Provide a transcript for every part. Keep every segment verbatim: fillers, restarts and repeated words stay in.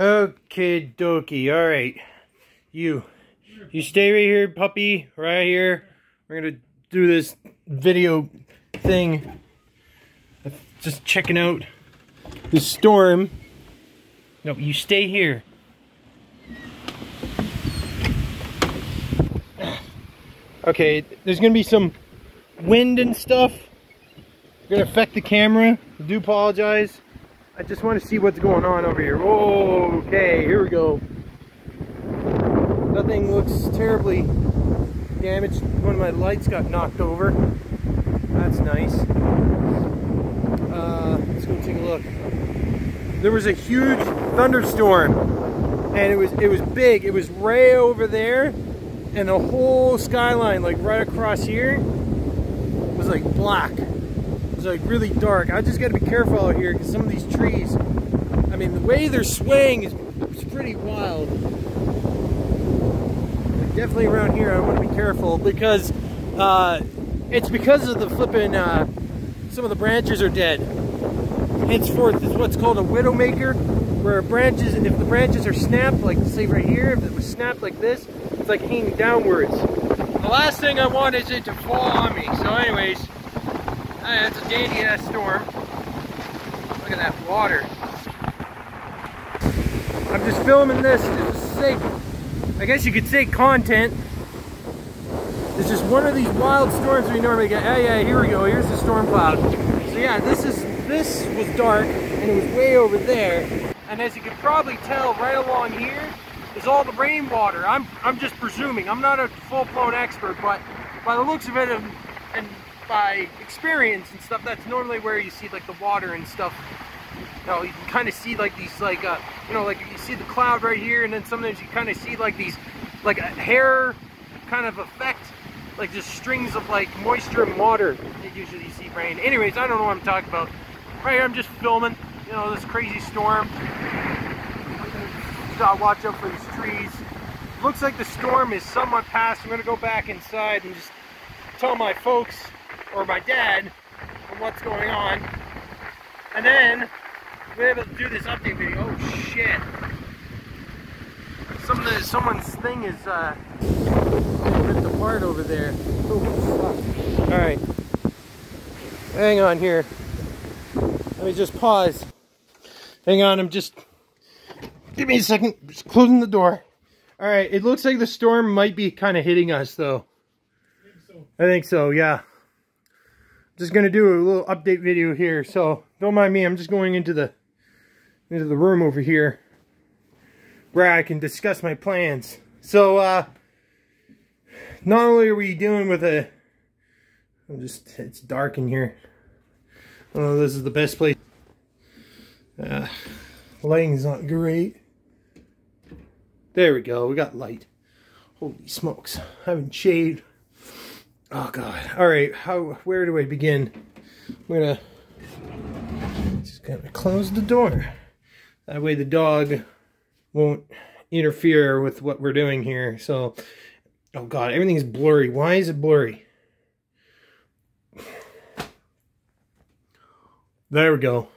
Okay, dokie. All right, you, you stay right here, puppy, right here. We're gonna do this video thing. Just checking out the storm. No, you stay here. Okay, there's gonna be some wind and stuff. It's gonna affect the camera. I do apologize. I just want to see what's going on over here. Oh, okay, here we go. Nothing looks terribly damaged. One of my lights got knocked over. That's nice. Uh, let's go take a look. There was a huge thunderstorm, and it was it was big. It was right over there, and the whole skyline, like right across here, was like black. It's like really dark. I just got to be careful out here because some of these trees, I mean, the way they're swaying is it's pretty wild. But definitely around here, I want to be careful because uh, it's because of the flipping. Uh, some of the branches are dead. Henceforth, it's what's called a widowmaker, where branches, and if the branches are snapped, like say right here, if it was snapped like this, it's like hanging downwards. The last thing I want is it to fall on me. So, anyways. That's a dandy ass storm. Look at that water. I'm just filming this to save, I guess you could say, content. It's just one of these wild storms where you normally get, hey, yeah, here we go, here's the storm cloud. So yeah, this is this was dark and it was way over there. And as you can probably tell, right along here is all the rainwater. I'm I'm just presuming. I'm not a full-blown expert, but by the looks of it and, and by experience and stuff, that's normally where you see like the water and stuff. You know, you can kind of see like these, like uh, you know, like you see the cloud right here, and then sometimes you kind of see like these, like a hair kind of effect, like just strings of like moisture and water. You usually see rain. Anyways, I don't know what I'm talking about. Right here, I'm just filming. You know, this crazy storm. Just gotta watch out for these trees. Looks like the storm is somewhat past. I'm gonna go back inside and just tell my folks, or my dad, on what's going on, and then we're able to do this update video. Oh shit! Some of the, someone's thing is uh, ripped apart over there. Oh, all right, hang on here. Let me just pause. Hang on, I'm just give me a second. Just closing the door. All right, it looks like the storm might be kind of hitting us though. I think so. I think so. Yeah. Just gonna do a little update video here, so don't mind me. I'm just going into the into the room over here where I can discuss my plans. So uh not only are we dealing with a I'm just it's dark in here. I don't know if this is the best place. Uh lighting's not great. There we go, we got light. Holy smokes, I haven't shaved. Oh god. Alright, how where do I begin? I'm gonna just gonna close the door. That way the dog won't interfere with what we're doing here. So oh god, everything's blurry. Why is it blurry? There we go.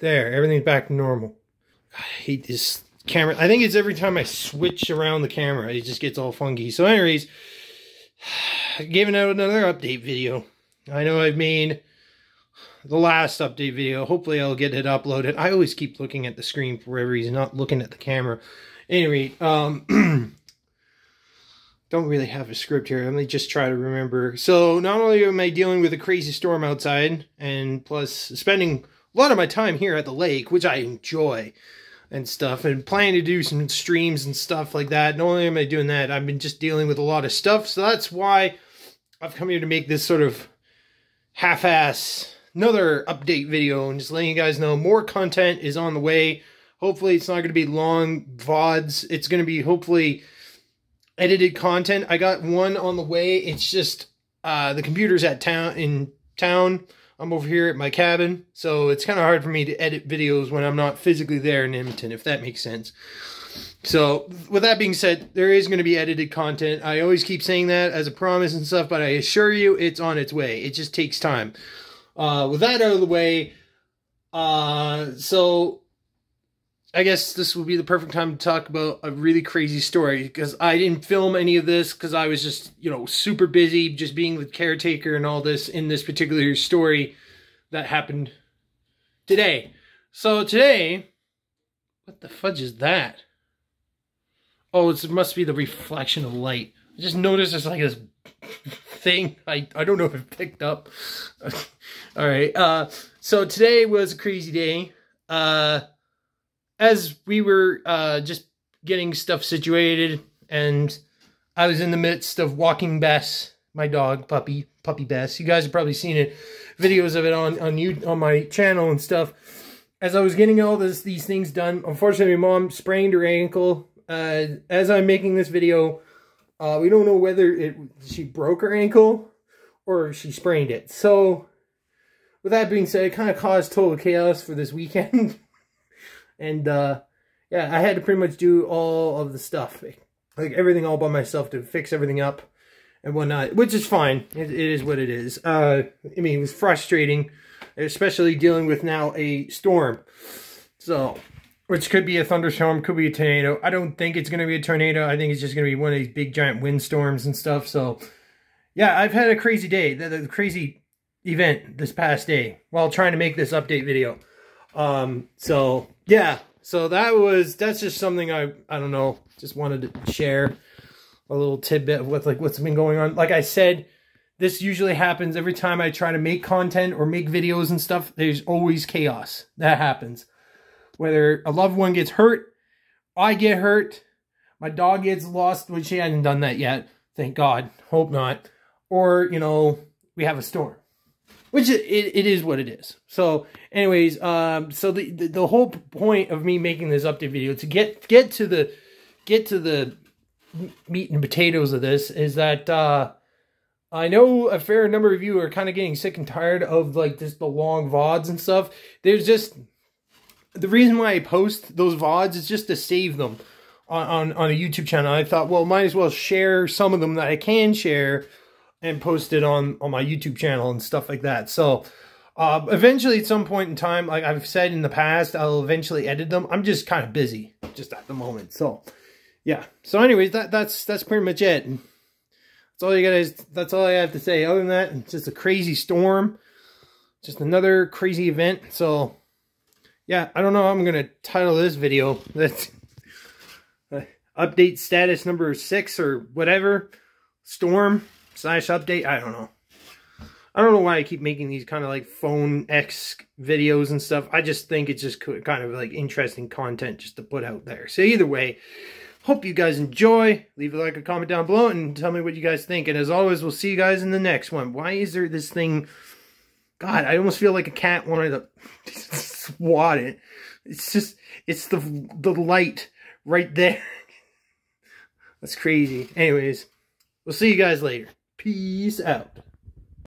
There, everything's back to normal. I hate this camera. I think it's every time I switch around the camera, it just gets all funky. So anyways, giving out another update video. I know I've made the last update video. Hopefully I'll get it uploaded. I always keep looking at the screen for whatever reason, not looking at the camera. Anyway, um, don't really have a script here. Let me just try to remember. So not only am I dealing with a crazy storm outside, and plus spending a lot of my time here at the lake, which I enjoy and stuff, and planning to do some streams and stuff like that. Not only am I doing that, I've been just dealing with a lot of stuff, so that's why I've come here to make this sort of half-ass another update video and just letting you guys know more content is on the way. Hopefully it's not going to be long V O Ds. It's going to be hopefully edited content. I got one on the way. It's just uh, the computer's at town in town. I'm over here at my cabin, so it's kind of hard for me to edit videos when I'm not physically there in Edmonton, if that makes sense. So, with that being said, there is going to be edited content. I always keep saying that as a promise and stuff, but I assure you, it's on its way. It just takes time. Uh, with that out of the way, uh, so I guess this would be the perfect time to talk about a really crazy story, because I didn't film any of this because I was just, you know, super busy just being the caretaker and all this in this particular story that happened today. So today, what the fudge is that? Oh, it's, it must be the reflection of light. I just noticed there's like this thing. I, I don't know if it picked up. All right. Uh, so today was a crazy day. Uh... As we were uh, just getting stuff situated, and I was in the midst of walking Bess, my dog, puppy, puppy Bess. You guys have probably seen it, videos of it on on you on my channel and stuff. As I was getting all this these things done, unfortunately, my mom sprained her ankle. Uh, as I'm making this video, uh, we don't know whether it she broke her ankle or she sprained it. So, with that being said, it kind of caused total chaos for this weekend. And, uh, yeah, I had to pretty much do all of the stuff, like everything all by myself to fix everything up and whatnot, which is fine. It, it is what it is. Uh, I mean, it was frustrating, especially dealing with now a storm. So, which could be a thunderstorm, could be a tornado. I don't think it's going to be a tornado. I think it's just going to be one of these big giant windstorms and stuff. So, yeah, I've had a crazy day, the, the crazy event this past day while trying to make this update video. Um, so, yeah, so that was, that's just something I, I don't know, just wanted to share a little tidbit of what, like, what's been going on. Like I said, this usually happens every time I try to make content or make videos and stuff. There's always chaos that happens. Whether a loved one gets hurt, I get hurt, my dog gets lost, which she hasn't done that yet. Thank God. Hope not. Or, you know, we have a storm. Which it, it is what it is. So, anyways, um, so the, the the whole point of me making this update video to get get to the get to the meat and potatoes of this is that uh, I know a fair number of you are kind of getting sick and tired of like just the long V O Ds and stuff. There's just the reason why I post those V O Ds is just to save them on on, on a YouTube channel. I thought, well, might as well share some of them that I can share. And post it on, on my YouTube channel and stuff like that. So, uh, eventually at some point in time, like I've said in the past, I'll eventually edit them. I'm just kind of busy just at the moment. So, yeah. So anyways, that, that's that's pretty much it. And that's all you guys, that's all I have to say. Other than that, it's just a crazy storm. Just another crazy event. So, yeah. I don't know how I'm going to title this video. That's uh, update status number six or whatever. Storm. Slash update. I don't know. I don't know why I keep making these kind of like phone X videos and stuff. I just think it's just kind of like interesting content just to put out there. So either way, hope you guys enjoy. Leave a like or comment down below and tell me what you guys think. And as always, we'll see you guys in the next one. Why is there this thing? God, I almost feel like a cat wanted to swat it. It's just, it's the, the light right there. That's crazy. Anyways, we'll see you guys later. Peace out.